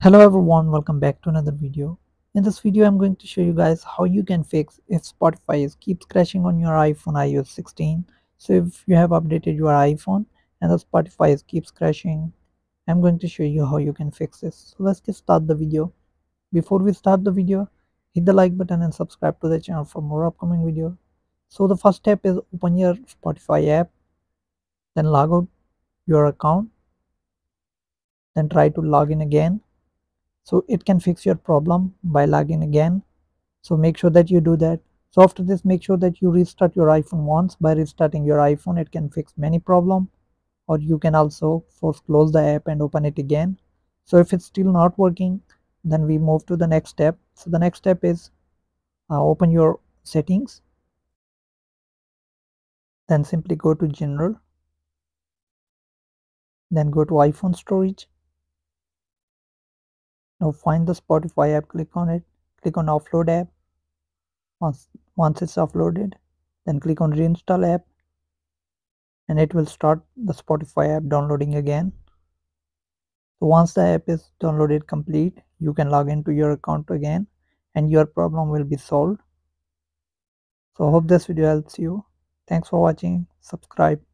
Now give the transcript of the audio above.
Hello everyone, welcome back to another video. In this video I'm going to show you guys how you can fix if Spotify keeps crashing on your iPhone iOS 16. So if you have updated your iPhone and the Spotify keeps crashing, I'm going to show you how you can fix this. So let's get started the video. Before we start the video, hit the like button and subscribe to the channel for more upcoming video. So the first step is open your Spotify app, then log out your account, then try to log in again. So it can fix your problem by logging again. So make sure that you do that. So after this, make sure that you restart your iPhone once. By restarting your iPhone, it can fix many problems. Or you can also force close the app and open it again. So if it's still not working, then we move to the next step. So the next step is open your settings. Then simply go to General. Then go to iPhone storage. Now find the Spotify app, click on it, click on Offload app. Once it's offloaded, then click on Reinstall app and it will start the Spotify app downloading again. So once the app is downloaded complete, you can log into your account again and your problem will be solved. So I hope this video helps you. Thanks for watching. Subscribe.